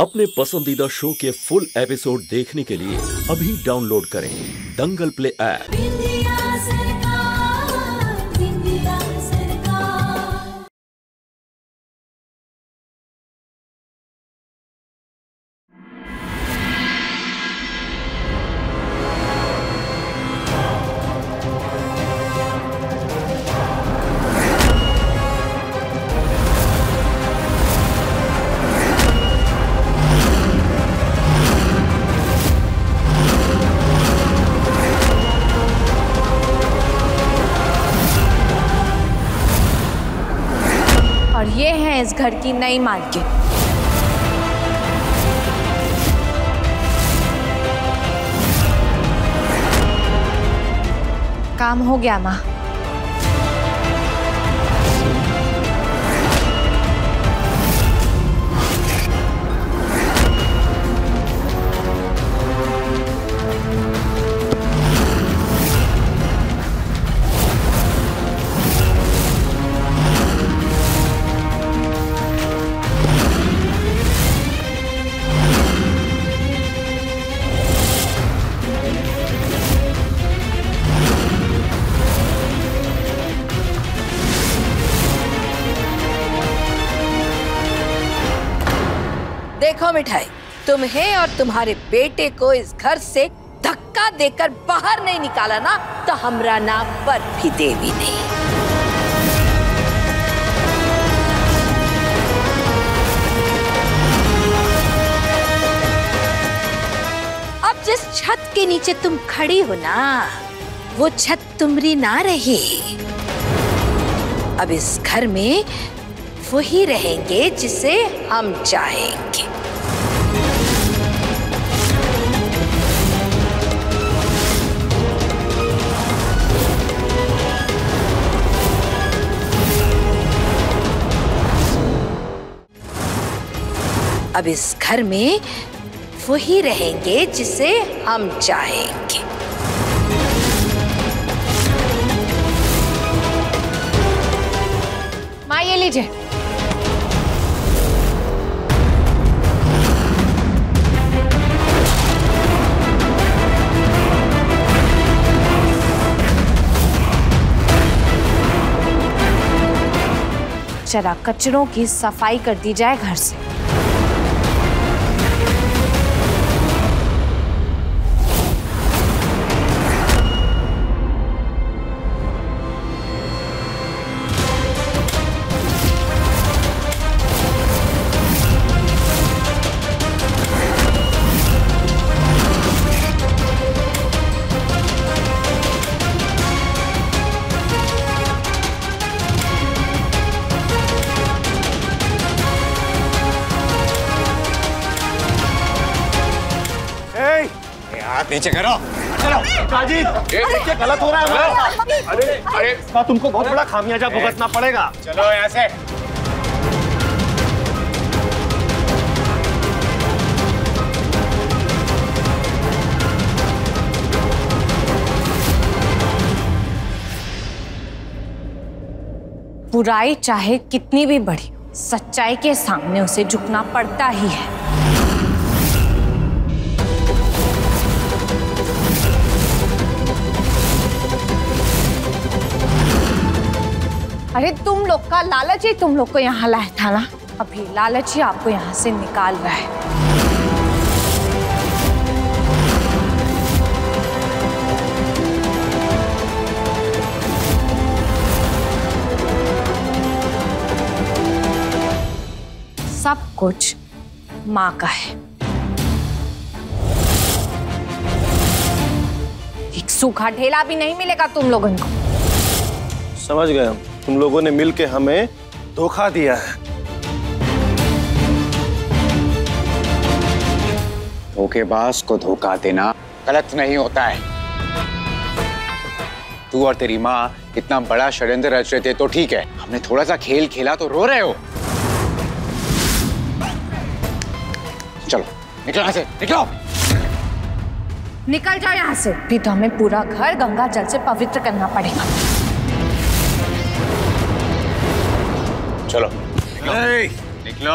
अपने पसंदीदा शो के फुल एपिसोड देखने के लिए अभी डाउनलोड करें दंगल प्ले ऐप। बिंदिया सरकार और ये है इस घर की नई मालकिन। काम हो गया माँ। देखो मिठाई, तुम्हें और तुम्हारे बेटे को इस घर से धक्का देकर बाहर नहीं निकाला ना तो हमरा नाम पर भी देवी नहीं। अब जिस छत के नीचे तुम खड़ी हो ना, वो छत तुम्हारी ना रही। अब इस घर में वही रहेंगे जिसे हम चाहेंगे। अब इस घर में वही रहेंगे जिसे हम चाहेंगे। माँ ये लीजिए। जरा कचरों की सफाई कर दी जाए घर से। नीचे करो, चलो। राजीव, ये गलत हो रहा है। अरे अरे, तुमको बहुत बड़ा खामियाजा भुगतना पड़ेगा। चलो यहाँ से। बुराई चाहे कितनी भी बड़ी, सच्चाई के सामने उसे झुकना पड़ता ही है। अरे तुम लोग का लालच ही तुम लोग को यहाँ लाया था ना। अभी लालच ही आपको यहाँ से निकाल रहा है। सब कुछ माँ का है। एक सूखा ढेला भी नहीं मिलेगा तुम लोगों को। समझ गए हम। तुम लोगों ने मिलके हमें धोखा दिया है। धोखेबाज को धोखा देना गलत नहीं होता है। तू और तेरी माँ इतना बड़ा षड्यंत्र रच रहे थे तो ठीक है, हमने थोड़ा सा खेल खेला तो रो रहे हो। चलो निकलो यहाँ से, निकलो। निकल जाओ यहाँ से, भी तो हमें पूरा घर गंगा जल से पवित्र करना पड़ेगा। चलो निकलो, निकलो।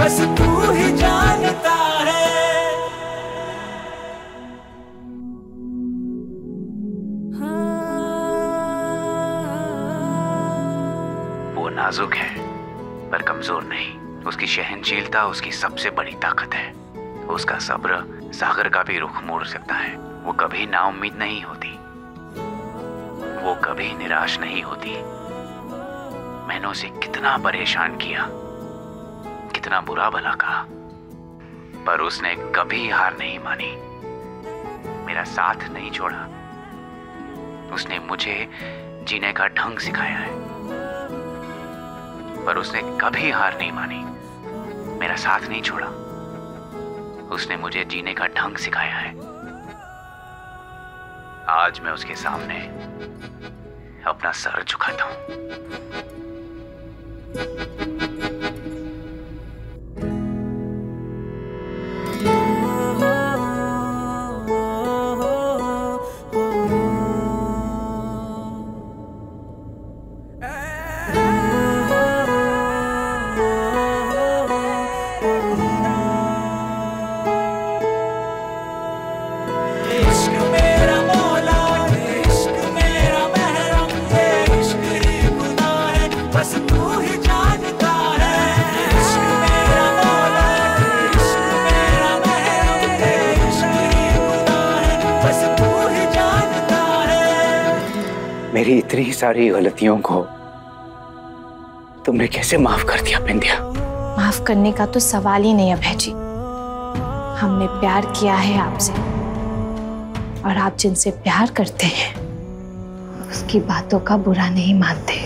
बस तू ही जानता है। वो नाजुक है पर कमजोर नहीं। उसकी सहनशीलता उसकी सबसे बड़ी ताकत है। उसका सब्र सागर का भी रुख मोड़ सकता है। वो कभी नाउम्मीद नहीं होती, वो कभी निराश नहीं होती। मैंने उसे कितना परेशान किया, कितना बुरा भला कहा, पर उसने कभी हार नहीं मानी, मेरा साथ नहीं छोड़ा। उसने मुझे जीने का ढंग सिखाया है, पर उसने कभी हार नहीं मानी, मेरा साथ नहीं छोड़ा। उसने मुझे जीने का ढंग सिखाया है। आज मैं उसके सामने अपना सर झुकाता हूं। मेरी इतनी सारी गलतियों को तुमने कैसे माफ कर दिया बिंदिया? माफ करने का तो सवाल ही नहीं। अभय जी, हमने प्यार किया है आपसे, और आप जिनसे प्यार करते हैं उसकी बातों का बुरा नहीं मानते।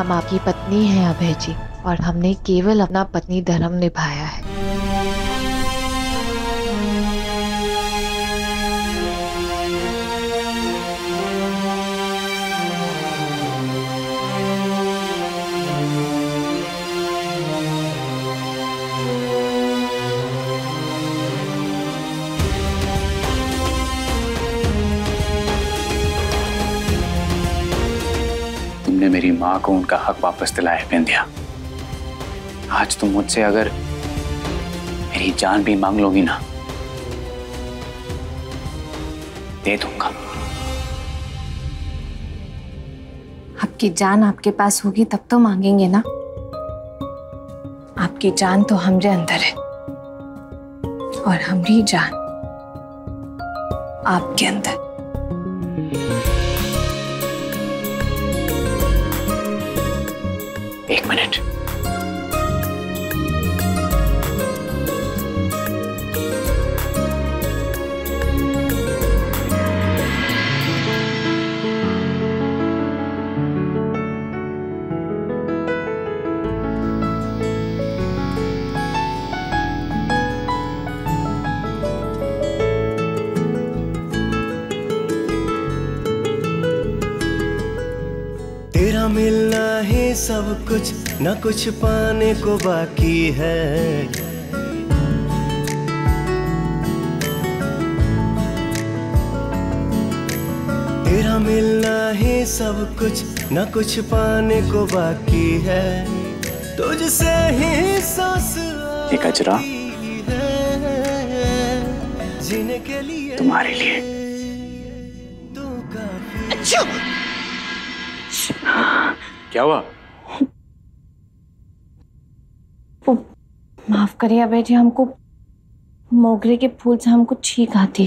हम आपकी पत्नी हैं अभय जी, और हमने केवल अपना पत्नी धर्म निभाया है। ने मेरी माँ को उनका हक वापस दिलाया बिंदिया। आज तुम मुझसे अगर मेरी जान भी मांग लोगी ना, दे दूंगा। आपकी जान आपके पास होगी तब तो मांगेंगे ना। आपकी जान तो हमरे अंदर है और हमरी जान आपके अंदर। एक मिनट, तेरा मिलना है सब कुछ, ना कुछ पाने को बाकी है। तेरा मिलना है सब कुछ, ना कुछ पाने को बाकी है। तुझसे ही सांस ये कचरा जीने के लिए तुम्हारे लिए। अच्छा, क्या हुआ? माफ करिए अभय जी, हमको मोगरे के फूल से हमको छींक आती।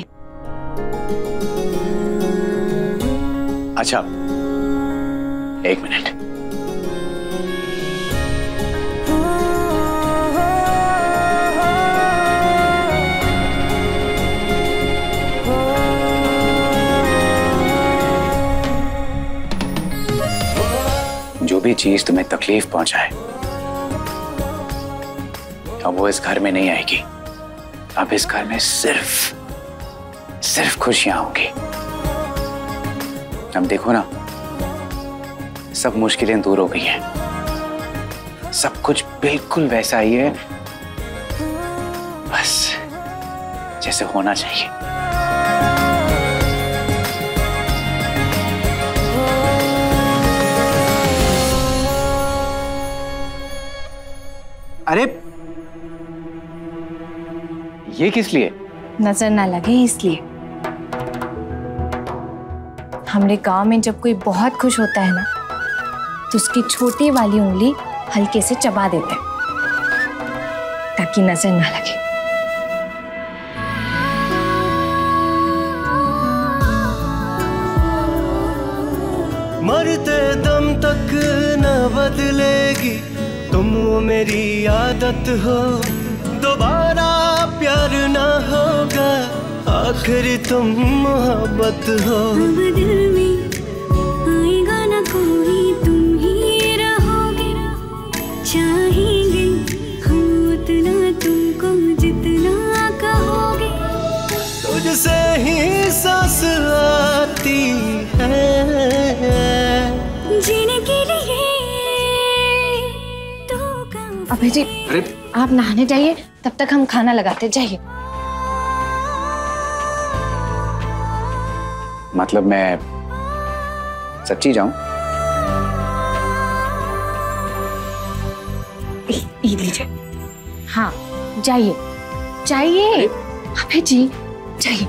अच्छा, एक मिनट। चीज तुम्हें तकलीफ पहुंचाए, अब वो इस घर में नहीं आएगी। अब इस घर में सिर्फ खुशियां होंगी। अब देखो ना, सब मुश्किलें दूर हो गई हैं, सब कुछ बिल्कुल वैसा ही है बस जैसे होना चाहिए। अरे ये किस लिए? नजर ना लगे इसलिए। हमारे गांव में जब कोई बहुत खुश होता है ना, तो उसकी छोटी वाली उंगली हल्के से चबा देते हैं ताकि नजर ना लगे। मरते दम तक न बदलेगी तुम मेरी आदत हो, दोबारा प्यार ना होगा, आखिर तुम मोहब्बत हो। अब दिल में आएगा ना कोई, तुम ही रहोगे, चाहेंगे हम उतना तुमको जितना कहोगे। तुझसे ही सांस आती है जीने की। अबे जी आप नहाने जाइए, तब तक हम खाना लगाते जाइए। मतलब मैं सच्ची जाऊं? ये लीजिए। हाँ जाइए जाइए। अबे जी जाइए।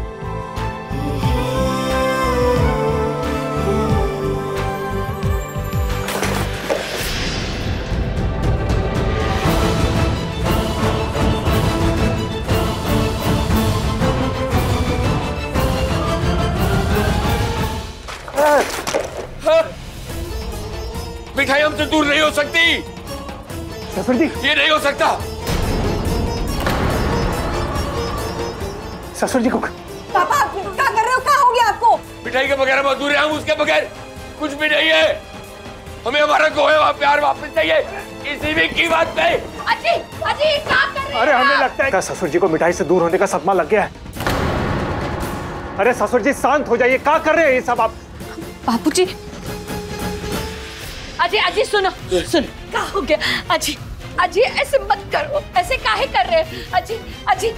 मिठाई हमसे दूर नहीं हो सकती। सफरदी ये नहीं हो सकता। ससुर जी को पापा क्या कर रहे हो? क्या हो गया आपको? मिठाई के बगैर हम अधूरे हैं, उसके बगैर कुछ भी नहीं है। हमें हमारा गोया प्यार वापस चाहिए, इसी भी की बात पे। अजी क्या कर रहे? अरे हमें लगता है ससुर जी को मिठाई से दूर होने का सदमा लग गया है। अरे ससुर जी शांत हो जाइए, क्या कर रहे हैं ये सब आप? बापू जी अजय अजय सुनो सुनो, क्या हो गया? अजय अजय ऐसे मत करो, ऐसे काहे कर रहे हो? अजय अजय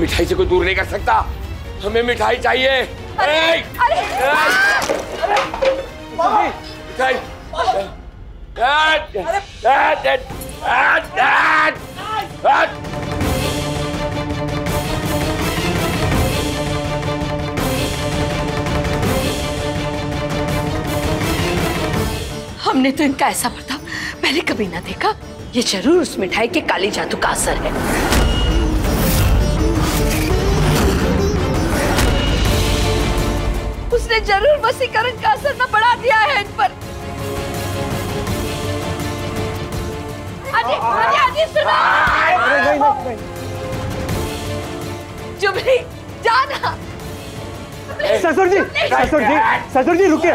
मिठाई से कोई दूर नहीं कर सकता, हमें मिठाई चाहिए। अरे अरे अरे हमने तो इनका ऐसा बर्ताव पहले कभी ना देखा। ये जरूर उस मिठाई के काले जादू का असर है। उसने जरूर वशीकरण का असर ना बढ़ा दिया है इन पर। अजी सुनो। जुबली जाना। ससुर जी रुकिए।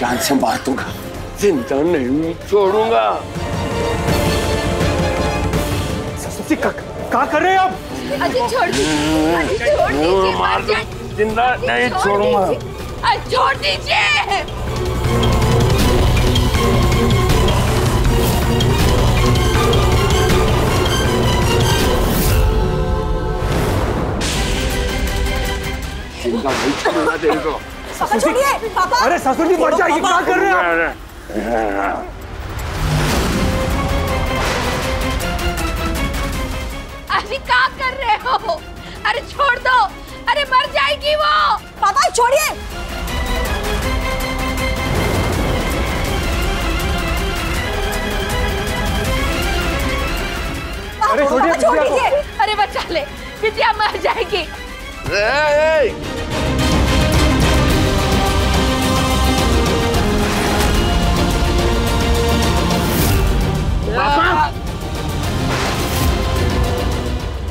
जान से मारूंगा, जिंदा नहीं छोड़ूंगा। ससुर क्या कर रहे हैं आप? जिंदा नहीं छोड़ूंगा। छोड़ दीजिए। पापा छोड़िए, पापा। अरे ससुर जी मर जाएगी, क्या कर रहे हैं? अरे क्या कर रहे हो? अरे छोड़ दो, अरे मर जाएगी वो। पापा छोड़िए। अरे छोड़िए, छोड़ दीजिए। अरे बचा ले, बिटिया मर जाएगी।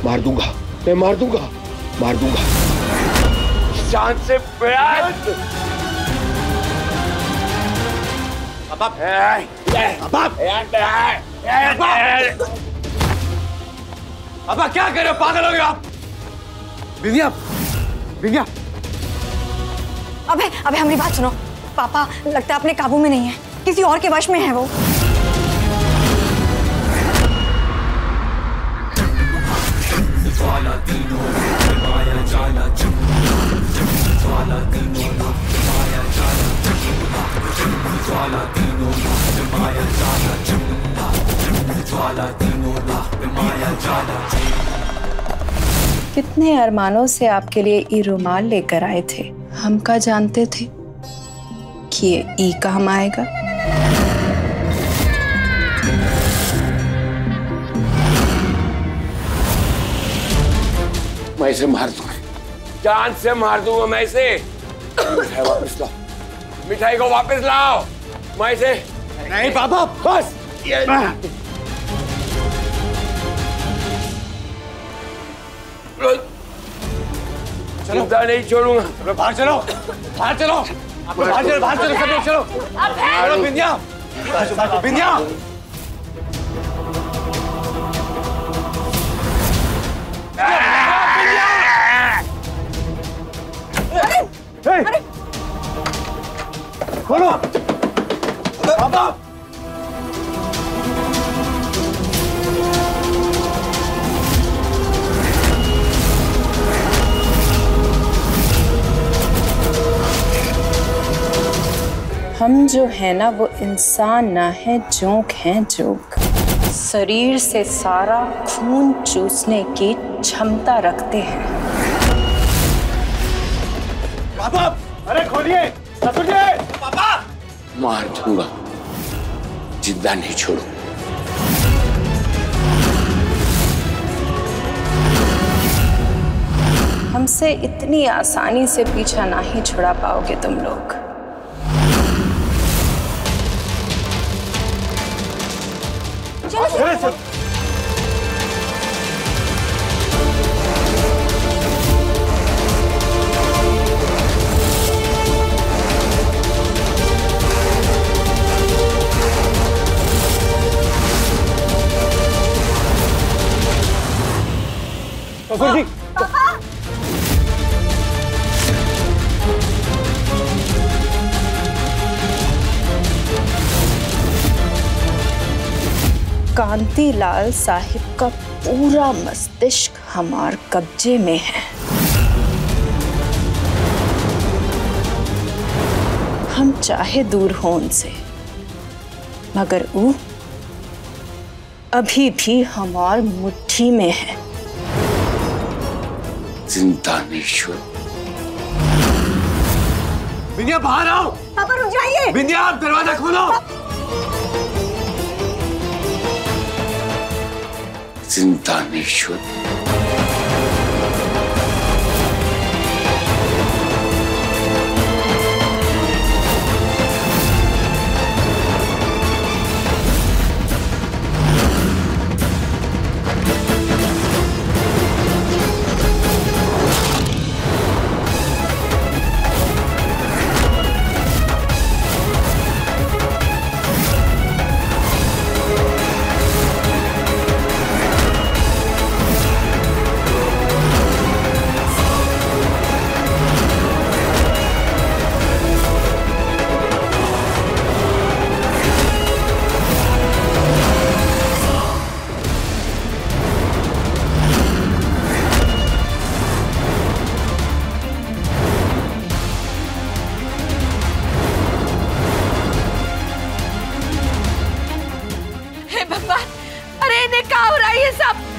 मार दूंगा, मैं मार दूंगा, मार दूंगा। जान से प्यार। अब क्या कर रहे हो? पागल हो गए आप? बिंदिया, बिंदिया। अबे, अबे हमारी बात सुनो। पापा लगता है अपने काबू में नहीं है, किसी और के वश में है वो। कितने अरमानों से आपके लिए ई रुमाल लेकर आए थे। हम क्या जानते थे कि ये ई कहाँ आएगा? मैं इसे मार दूंगा, जान से मार दूंगा मैं इसे। मिठाई वापस लाओ, मिठाई को वापस लाओ। मैं इसे नहीं पापा, बस चलो नहीं छोड़ूंगा। चलो बाहर चलो, बाहर चलो, बाहर चलो, बाहर चलो, सब लोग चलो। बिंदिया, बिंदिया। अरे खोलो पापा। हम जो है ना वो इंसान ना है, जोंक है, जोंक। शरीर से सारा खून चूसने की क्षमता रखते हैं। पापा, अरे खोलिए, ससुर जी। पापा मार दूंगा, जिंदा नहीं छोड़ो। हमसे इतनी आसानी से पीछा ना ही छुड़ा पाओगे तुम लोग। ससुर जी, कांतीलाल साहिब का पूरा मस्तिष्क हमारे कब्जे में है। हम चाहे दूर हों उनसे, मगर वो अभी भी हमारी मुट्ठी में है। जिंदा नहीं छोड़ो। बिंदिया बाहर आओ। पापा रुक जाइए। बिंदिया आप दरवाजा खोलो। जिंदा नहीं छोड़। अरे इन्हें क्या हो रहा है ये सब।